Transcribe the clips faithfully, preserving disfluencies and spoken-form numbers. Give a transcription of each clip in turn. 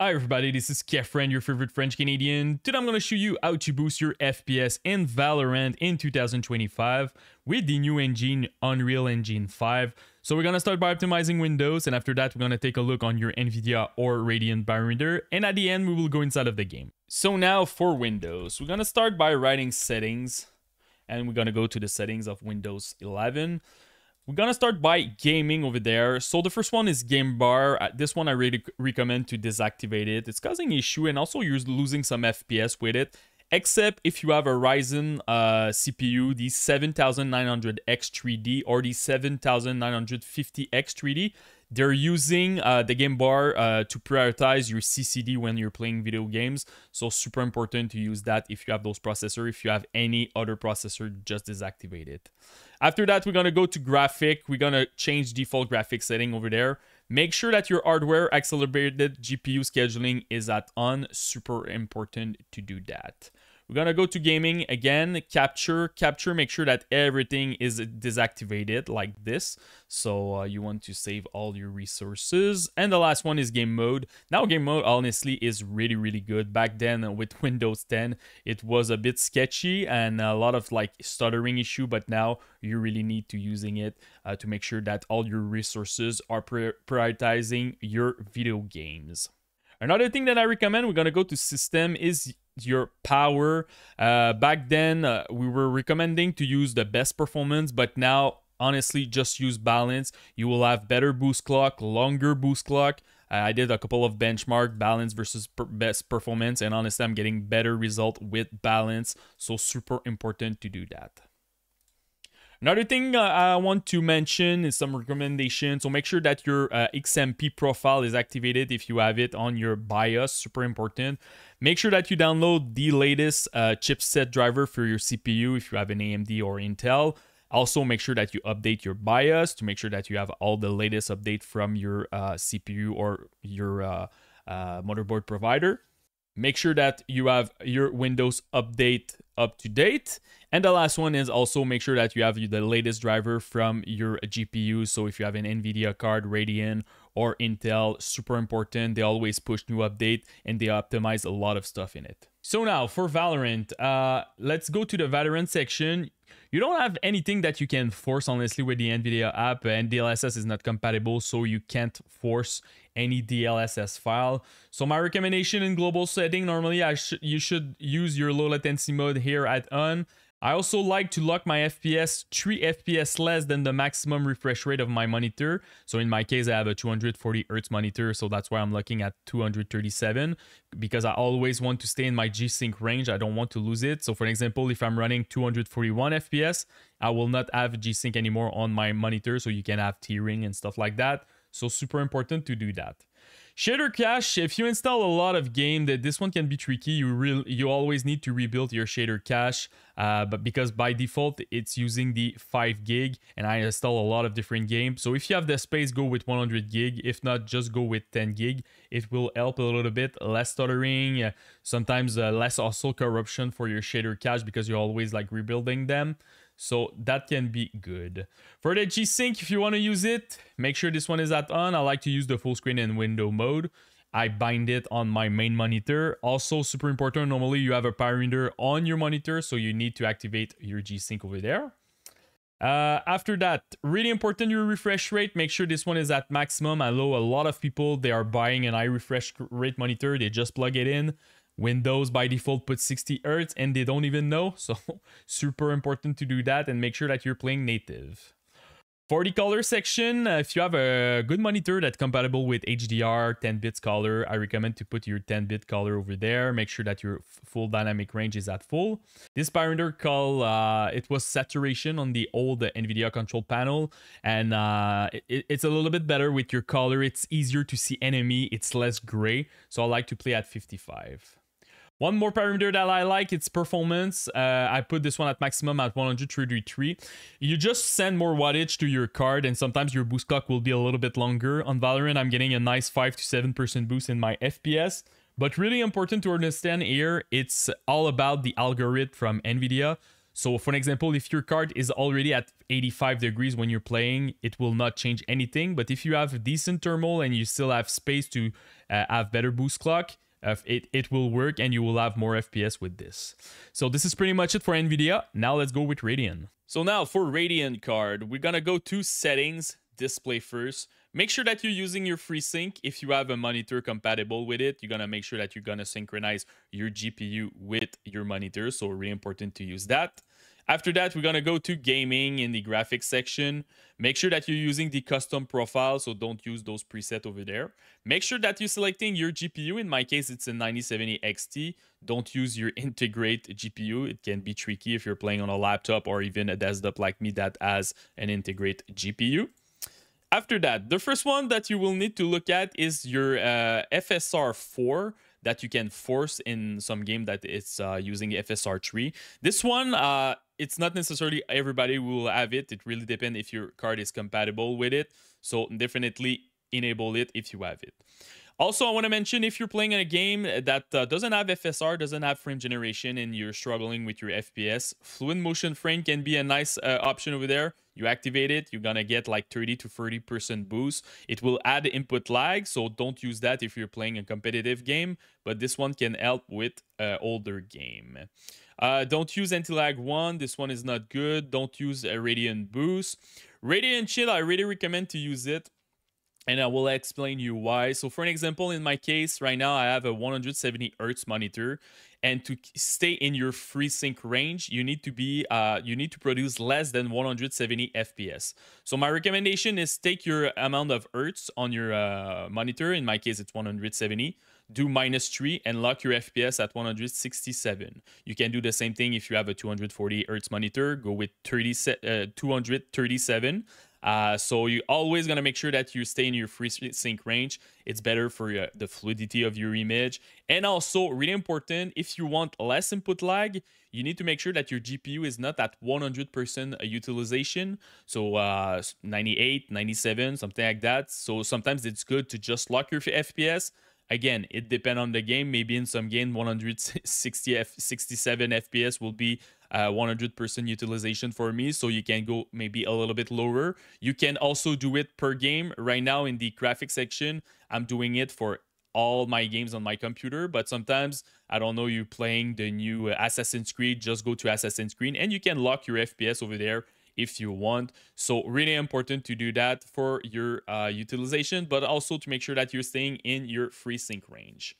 Hi everybody, this is Kephren, your favorite French Canadian. Today I'm going to show you how to boost your F P S in Valorant in two thousand twenty-five with the new engine, Unreal Engine five. So we're going to start by optimizing Windows, and after that we're going to take a look on your Nvidia or Radiant parameter, and at the end we will go inside of the game. So now for Windows, we're going to start by writing settings, and we're going to go to the settings of Windows eleven. We're gonna start by gaming over there. So the first one is game bar. This one I really recommend to deactivate it. It's causing issue and also you're losing some F P S with it. Except if you have a Ryzen uh, C P U, the seventy-nine hundred X three D or the seventy-nine fifty X three D. They're using uh, the game bar uh, to prioritize your C C D when you're playing video games. So super important to use that if you have those processors. If you have any other processor, just deactivate it. After that, we're going to go to graphic. We're going to change default graphic setting over there. Make sure that your hardware accelerated G P U scheduling is at on. Super important to do that. We're going to go to gaming again, capture, capture, make sure that everything is deactivated like this. So uh, you want to save all your resources. And the last one is game mode. Now game mode honestly is really, really good. Back then uh, with Windows ten, it was a bit sketchy and a lot of like stuttering issue, but now you really need to using it uh, to make sure that all your resources are prioritizing your video games. Another thing that I recommend, we're going to go to system is your power. Uh, back then, uh, we were recommending to use the best performance, but now, honestly, just use balance. You will have better boost clock, longer boost clock. Uh, I did a couple of benchmark balance versus per best performance, and honestly, I'm getting better result with balance. So super important to do that. Another thing uh, I want to mention is some recommendations. So make sure that your uh, X M P profile is activated if you have it on your BIOS, super important. Make sure that you download the latest uh, chipset driver for your C P U if you have an A M D or Intel. Also make sure that you update your BIOS to make sure that you have all the latest update from your uh, C P U or your uh, uh, motherboard provider. Make sure that you have your Windows update up to date. And the last one is also make sure that you have the latest driver from your G P U. So if you have an Nvidia card, Radeon or Intel, super important. They always push new update and they optimize a lot of stuff in it. So now for Valorant, uh, let's go to the Valorant section. You don't have anything that you can force, honestly, with the Nvidia app, and D L S S is not compatible, so you can't force any D L S S file. So my recommendation in global setting, normally I sh you should use your low latency mode here at on. I also like to lock my F P S three F P S less than the maximum refresh rate of my monitor. So in my case, I have a two hundred forty hertz monitor, so that's why I'm looking at two hundred thirty-seven, because I always want to stay in my G-Sync range. I don't want to lose it. So for example, if I'm running two hundred forty-one F P S, I will not have G-Sync anymore on my monitor, so you can have tearing and stuff like that. So super important to do that. Shader cache, if you install a lot of game, that this one can be tricky. You really you always need to rebuild your shader cache, uh, but because by default it's using the five gig, and I install a lot of different games. So if you have the space, go with one hundred gig. If not, just go with ten gig. It will help a little bit, less stuttering, uh, sometimes uh, less also corruption for your shader cache because you're always like rebuilding them. So that can be good. For the G-Sync, if you want to use it, make sure this one is at on. I like to use the full screen and window mode. I bind it on my main monitor. Also super important, normally you have a parameter on your monitor, so you need to activate your G-Sync over there. Uh, after that, really important, your refresh rate. Make sure this one is at maximum. I know a lot of people, they are buying an high refresh rate monitor. They just plug it in. Windows by default puts sixty hertz and they don't even know. So super important to do that and make sure that you're playing native. For the color section, uh, if you have a good monitor that's compatible with H D R, ten bits color, I recommend to put your ten bit color over there. Make sure that your full dynamic range is at full. This parameter call, uh, it was saturation on the old Nvidia control panel, and uh, it, it's a little bit better with your color. It's easier to see enemy, it's less gray. So I like to play at fifty-five. One more parameter that I like, it's performance. Uh, I put this one at maximum at one hundred thirty-three. You just send more wattage to your card and sometimes your boost clock will be a little bit longer. On Valorant, I'm getting a nice five to seven percent boost in my F P S. But really important to understand here, it's all about the algorithm from Nvidia. So for an example, if your card is already at eighty-five degrees when you're playing, it will not change anything. But if you have decent thermal and you still have space to uh, have better boost clock, Uh, it, it will work and you will have more F P S with this. So this is pretty much it for NVIDIA. Now let's go with Radeon. So now for Radeon card, we're gonna go to settings, display first. Make sure that you're using your FreeSync. If you have a monitor compatible with it, you're gonna make sure that you're gonna synchronize your G P U with your monitor. So really important to use that. After that, we're gonna go to gaming in the graphics section. Make sure that you're using the custom profile, so don't use those presets over there. Make sure that you're selecting your G P U. In my case, it's a ninety seventy X T. Don't use your integrate G P U. It can be tricky if you're playing on a laptop or even a desktop like me that has an integrate G P U. After that, the first one that you will need to look at is your uh, F S R four that you can force in some game that it's uh, using F S R three. This one, uh, it's not necessarily everybody will have it. It really depends if your card is compatible with it. So definitely enable it if you have it. Also, I want to mention, if you're playing a game that uh, doesn't have F S R, doesn't have frame generation, and you're struggling with your F P S, Fluid Motion Frame can be a nice uh, option over there. You activate it, you're going to get like thirty to forty percent boost. It will add input lag, so don't use that if you're playing a competitive game, but this one can help with uh, older game. Uh, don't use Anti-Lag one. This one is not good. Don't use a Radiant Boost. Radiant Chill, I really recommend to use it, and I will explain you why. So for an example, in my case, right now, I have a one hundred seventy hertz monitor, and to stay in your FreeSync range, you need to be, uh, you need to produce less than one hundred seventy F P S. So my recommendation is take your amount of hertz on your uh, monitor. In my case, it's one hundred seventy. Do minus three and lock your F P S at one hundred sixty-seven. You can do the same thing if you have a two hundred forty hertz monitor. Go with thirty, uh, two hundred thirty-seven. Uh, so you're always going to make sure that you stay in your FreeSync range. It's better for uh, the fluidity of your image. And also, really important, if you want less input lag, you need to make sure that your G P U is not at one hundred percent utilization. So uh, ninety-eight, ninety-seven, something like that. So sometimes it's good to just lock your F P S. Again, it depends on the game. Maybe in some game, one hundred sixty-seven F P S will be one hundred percent uh, utilization for me. So you can go maybe a little bit lower. You can also do it per game. Right now in the graphics section, I'm doing it for all my games on my computer. But sometimes, I don't know, you're playing the new Assassin's Creed, just go to Assassin's Creed and you can lock your F P S over there if you want. So really important to do that for your uh, utilization, but also to make sure that you're staying in your FreeSync range.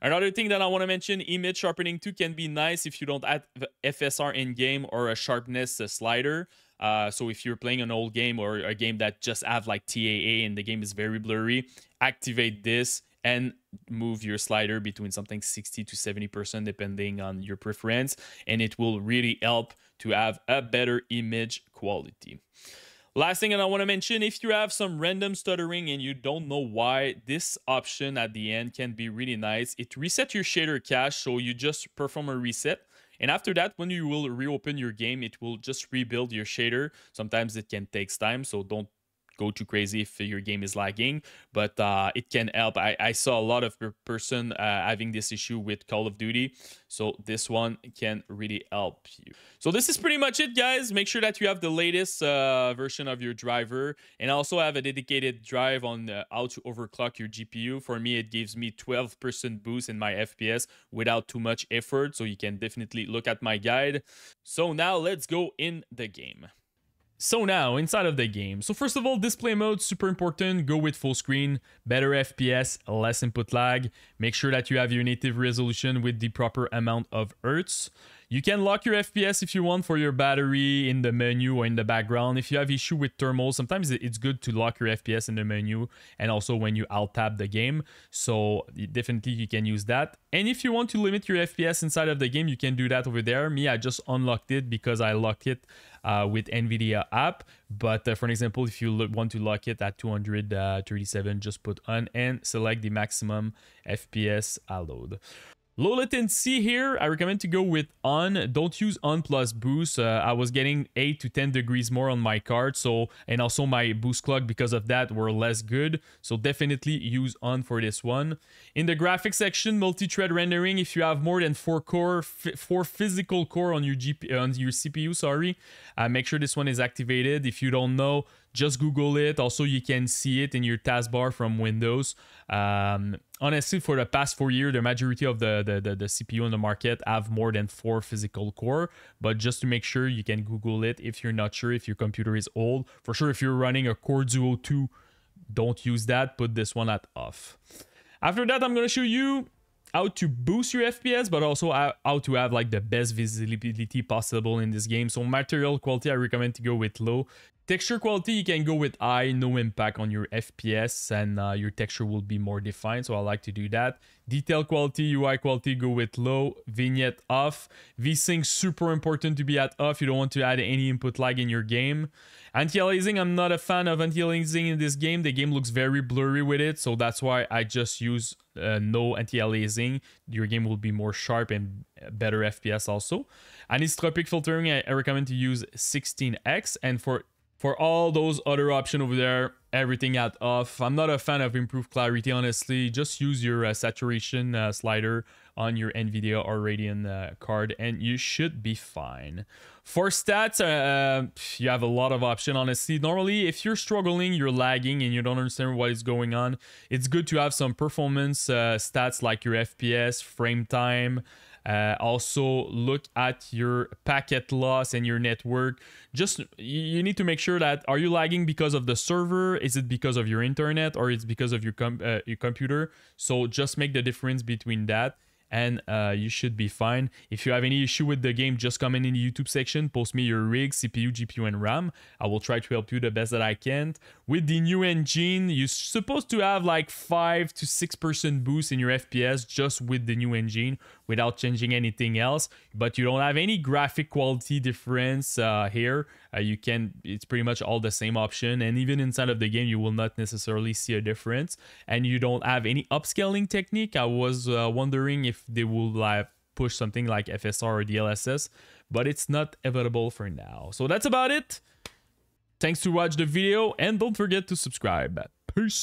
Another thing that I want to mention, image sharpening too can be nice if you don't add F S R in game or a sharpness slider. Uh, so if you're playing an old game or a game that just have like T A A and the game is very blurry, activate this and move your slider between something sixty to seventy percent depending on your preference, and it will really help to have a better image quality. Last thing that I want to mention, if you have some random stuttering and you don't know why, this option at the end can be really nice. It resets your shader cache, so you just perform a reset. And after that, when you will reopen your game, it will just rebuild your shader. Sometimes it can take time, so don't go too crazy if your game is lagging, but uh, it can help. I, I saw a lot of person uh, having this issue with Call of Duty, so this one can really help you. So this is pretty much it, guys. Make sure that you have the latest uh, version of your driver, and also have a dedicated drive on uh, how to overclock your G P U. For me, it gives me twelve percent boost in my F P S without too much effort, so you can definitely look at my guide. So now let's go in the game. So now, inside of the game. So first of all, display mode, super important. Go with full screen, better F P S, less input lag. Make sure that you have your native resolution with the proper amount of hertz. You can lock your F P S if you want for your battery in the menu or in the background. If you have issue with thermal, sometimes it's good to lock your F P S in the menu and also when you alt tab the game. So definitely you can use that. And if you want to limit your F P S inside of the game, you can do that over there. Me, I just unlocked it because I locked it uh, with NVIDIA app. But uh, for an example, if you want to lock it at two hundred thirty-seven, just put on and select the maximum F P S allowed. Low latency here, I recommend to go with on. Don't use on plus boost. Uh, I was getting eight to ten degrees more on my card, so and also my boost clock because of that were less good. So definitely use on for this one. In the graphics section, multi-thread rendering. If you have more than four core, four physical core on your G P U, on your C P U, sorry, uh, make sure this one is activated. If you don't know, just Google it. Also, you can see it in your taskbar from Windows. Um, honestly, for the past four years, the majority of the, the, the, the C P U on the market have more than four physical core. But just to make sure, you can Google it if you're not sure, if your computer is old. For sure, if you're running a Core Duo two, don't use that. Put this one at off. After that, I'm going to show you how to boost your F P S, but also how to have like the best visibility possible in this game. So material quality, I recommend to go with low. Texture quality, you can go with high, no impact on your F P S, and uh, your texture will be more defined, so I like to do that. Detail quality, U I quality, go with low. Vignette off. VSync, super important to be at off. You don't want to add any input lag in your game. Anti-aliasing, I'm not a fan of anti-aliasing in this game. The game looks very blurry with it, so that's why I just use uh, no anti-aliasing. Your game will be more sharp and better F P S also. Anisotropic filtering, I recommend to use sixteen X, and for For all those other options over there, everything at off. I'm not a fan of improved clarity, honestly. Just use your uh, saturation uh, slider on your Nvidia or Radeon uh, card, and you should be fine. For stats, uh, you have a lot of options, honestly. Normally, if you're struggling, you're lagging, and you don't understand what is going on, it's good to have some performance uh, stats like your F P S, frame time. Uh, also look at your packet loss and your network. Just you need to make sure that, are you lagging because of the server? Is it because of your internet, or it's because of your, com uh, your computer? So just make the difference between that, and uh, you should be fine. If you have any issue with the game, just comment in the YouTube section, post me your rig, C P U, G P U, and RAM. I will try to help you the best that I can. With the new engine, you're supposed to have like five to six percent boost in your F P S just with the new engine, without changing anything else, but you don't have any graphic quality difference uh, here. Uh, you can, it's pretty much all the same option, and even inside of the game, you will not necessarily see a difference. And you don't have any upscaling technique. I was uh, wondering if they will like push something like F S R or D L S S, but it's not available for now. So that's about it. Thanks to watch the video, and don't forget to subscribe. Peace.